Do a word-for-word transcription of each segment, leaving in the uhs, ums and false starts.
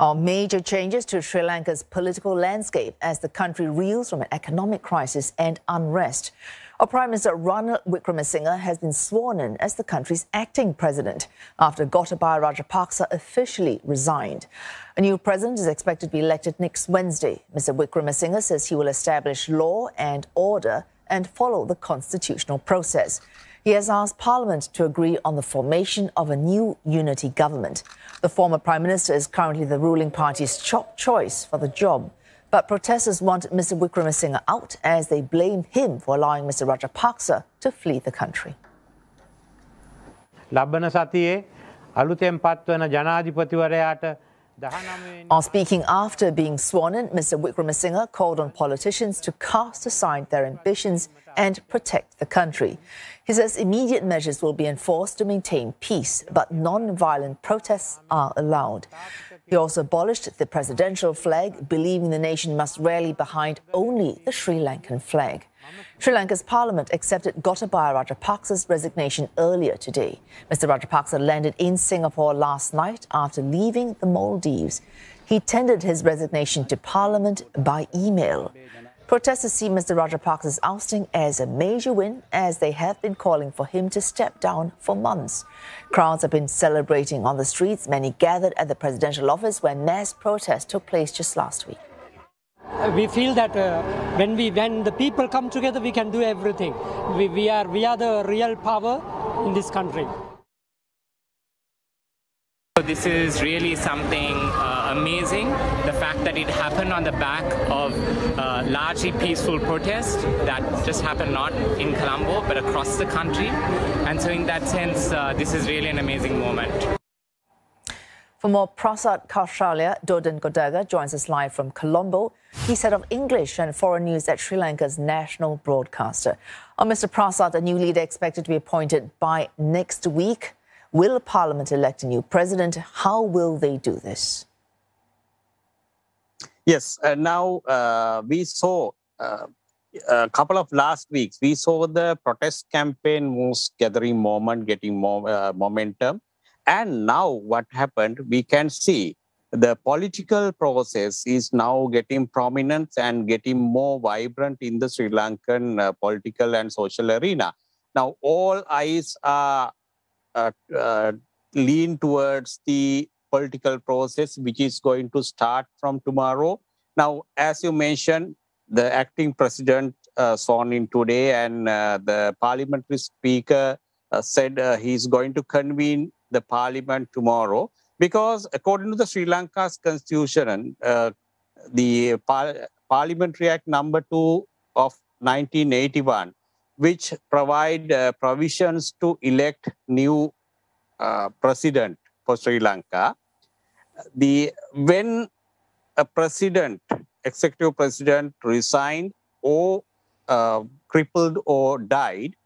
are major changes to Sri Lanka's political landscape as the country reels from an economic crisis and unrest. Our Prime Minister Ranil Wickremesinghe has been sworn in as the country's acting president after Gotabaya Rajapaksa officially resigned. A new president is expected to be elected next Wednesday. Mister Wickremesinghe says he will establish law and order and follow the constitutional process. He has asked Parliament to agree on the formation of a new unity government. The former Prime Minister is currently the ruling party's top choice for the job, but protesters want Mister Wickremesinghe out as they blame him for allowing Mister Rajapaksa to flee the country. On speaking after being sworn in, Mister Wickremesinghe called on politicians to cast aside their ambitions and protect the country. He says immediate measures will be enforced to maintain peace, but non-violent protests are allowed. He also abolished the presidential flag, believing the nation must rally behind only the Sri Lankan flag. Sri Lanka's parliament accepted Gotabaya Rajapaksa's resignation earlier today. Mister Rajapaksa landed in Singapore last night after leaving the Maldives. He tendered his resignation to parliament by email. Protesters see Mister Rajapaksa's ousting as a major win, as they have been calling for him to step down for months. Crowds have been celebrating on the streets. Many gathered at the presidential office where mass protests took place just last week. We feel that uh, when we when the people come together, we can do everything. We, we are we are the real power in this country. So this is really something uh, amazing. The fact that it happened on the back of uh, largely peaceful protests that just happened not in Colombo but across the country. And so in that sense, uh, this is really an amazing moment. For more, Prasad Kaushalya Dodan Godaga joins us live from Colombo. He's head of English and foreign news at Sri Lanka's national broadcaster. Oh, Mister Prasad, a new leader expected to be appointed by next week. Will Parliament elect a new president? How will they do this? Yes, uh, now uh, we saw uh, a couple of last weeks, we saw the protest campaign moves gathering moment, getting more uh, momentum. And now what happened, we can see the political process is now getting prominence and getting more vibrant in the Sri Lankan uh, political and social arena. Now, all eyes are uh, uh, lean towards the political process, which is going to start from tomorrow. Now, as you mentioned, the acting president uh, sworn in today, and uh, the parliamentary speaker uh, said uh, he's going to convene the parliament tomorrow, because according to the Sri Lanka's constitution, uh, the par Parliamentary Act number two of nineteen eighty-one, which provide uh, provisions to elect new uh, president for Sri Lanka, the when a president, executive president, resigned or uh, crippled or died,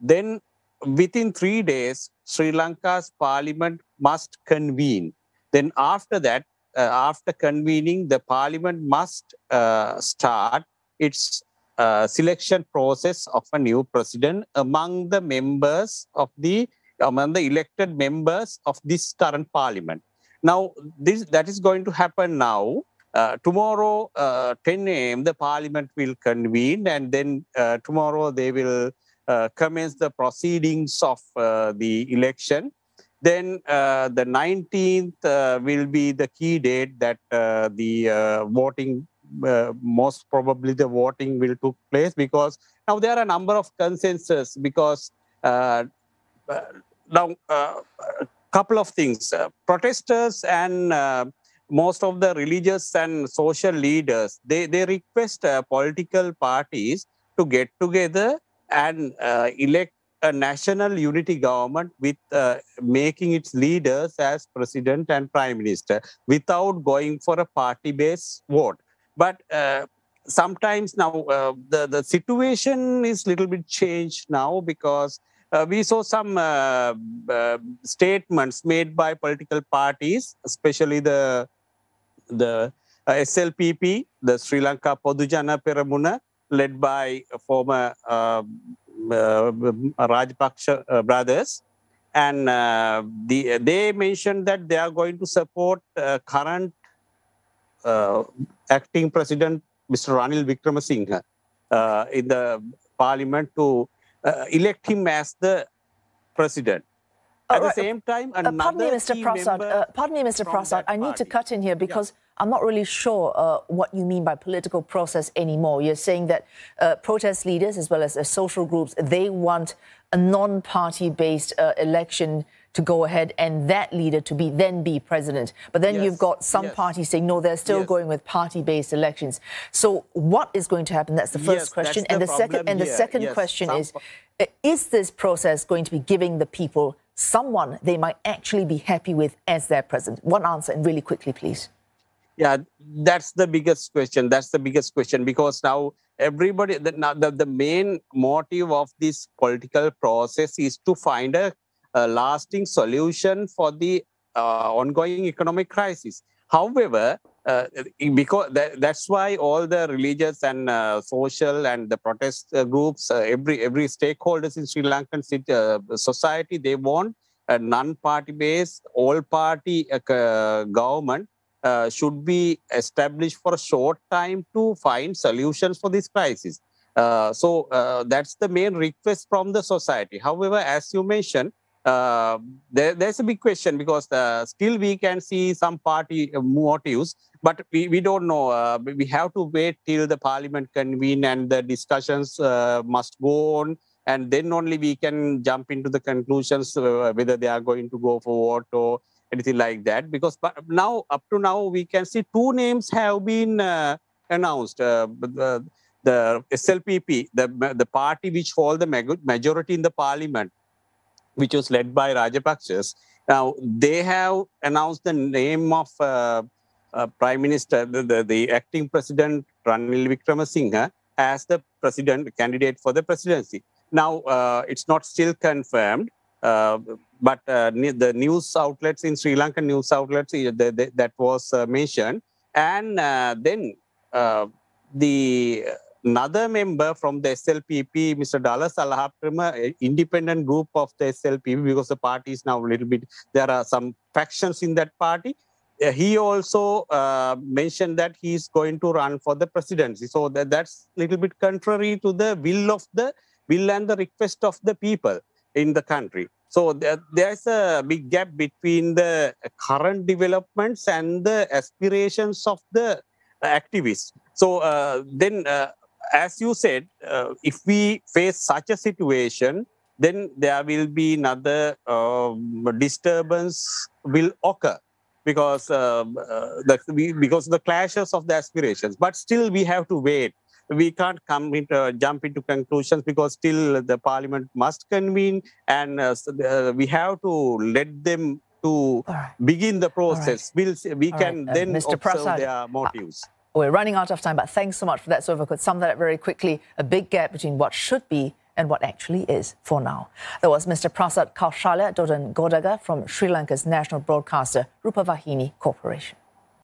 then within three days, Sri Lanka's parliament must convene. Then after that, uh, after convening, the parliament must uh, start its uh, selection process of a new president among the members of the, among the elected members of this current parliament. Now, this that is going to happen now. Uh, tomorrow, uh, ten A M, the parliament will convene, and then uh, tomorrow they will Uh, commence the proceedings of uh, the election. Then uh, the nineteenth uh, will be the key date that uh, the uh, voting, uh, most probably the voting will take place, because now there are a number of consensus, because uh, uh, now uh, a couple of things. Uh, protesters and uh, most of the religious and social leaders, they, they request uh, political parties to get together and uh, elect a national unity government with uh, making its leaders as president and prime minister without going for a party-based vote. But uh, sometimes now uh, the, the situation is a little bit changed now, because uh, we saw some uh, uh, statements made by political parties, especially the, the uh, S L P P, the Sri Lanka Podhujana Peramuna, led by former uh, uh, Rajapaksa uh, brothers. And uh, the, they mentioned that they are going to support uh, current uh, acting president, Mister Ranil Wickremesinghe, uh, in the parliament to uh, elect him as the president. At the same time, another uh, pardon me, Mister Prasad. Uh, pardon me, Mister Prasad. I need to cut in here because yeah. I'm not really sure uh, what you mean by political process anymore. You're saying that uh, protest leaders as well as uh, social groups, they want a non-party based uh, election to go ahead and that leader to be then be president. But then yes. you've got some yes. parties saying, no, they're still yes. going with party-based elections. So what is going to happen? That's the first yes, question. And the, the second, and the second yes. question some... is, is this process going to be giving the people someone they might actually be happy with as their president? One answer, and really quickly, please. Yeah, that's the biggest question. That's the biggest question because now everybody, the, now the, the main motive of this political process is to find a, a lasting solution for the uh, ongoing economic crisis. However, uh, because that, that's why all the religious and uh, social and the protest uh, groups, uh, every every stakeholders in Sri Lankan uh, society, they want a non-party based, all-party uh, government uh, should be established for a short time to find solutions for this crisis. Uh, so uh, that's the main request from the society. However, as you mentioned, Uh, there, there's a big question because the, still we can see some party motives, but we, we don't know. Uh, we have to wait till the parliament convene and the discussions uh, must go on, and then only we can jump into the conclusions uh, whether they are going to go for vote or anything like that. Because but now, up to now, we can see two names have been uh, announced. Uh, the, the S L P P, the, the party which holds the majority in the parliament, which was led by Rajapaksa. Now, they have announced the name of uh, uh, Prime Minister, the, the, the acting president, Ranil Wickremesinghe, as the president candidate for the presidency. Now, uh, it's not still confirmed, uh, but uh, the news outlets in Sri Lankan news outlets, they, they, that was uh, mentioned. And uh, then uh, the... Another member from the S L P P, Mister Dallas Alahapperuma, independent group of the S L P P, because the party is now a little bit, there are some factions in that party. He also uh, mentioned that he is going to run for the presidency. So that, that's a little bit contrary to the will of the will and the request of the people in the country. So there, there's a big gap between the current developments and the aspirations of the activists. So uh, then. Uh, As you said, uh, if we face such a situation, then there will be another um, disturbance will occur because uh, uh, the, we, because of the clashes of the aspirations. But still, we have to wait. We can't come into, uh, jump into conclusions because still the parliament must convene, and uh, uh, we have to let them to right. begin the process. Right. We'll, we All can right. uh, then Mister observe Prasad, their motives. Uh, We're running out of time, but thanks so much for that. So if I could sum that up very quickly, a big gap between what should be and what actually is for now. That was Mister Prasad Kaushalya Dodan Godaga from Sri Lanka's national broadcaster, Rupavahini Corporation.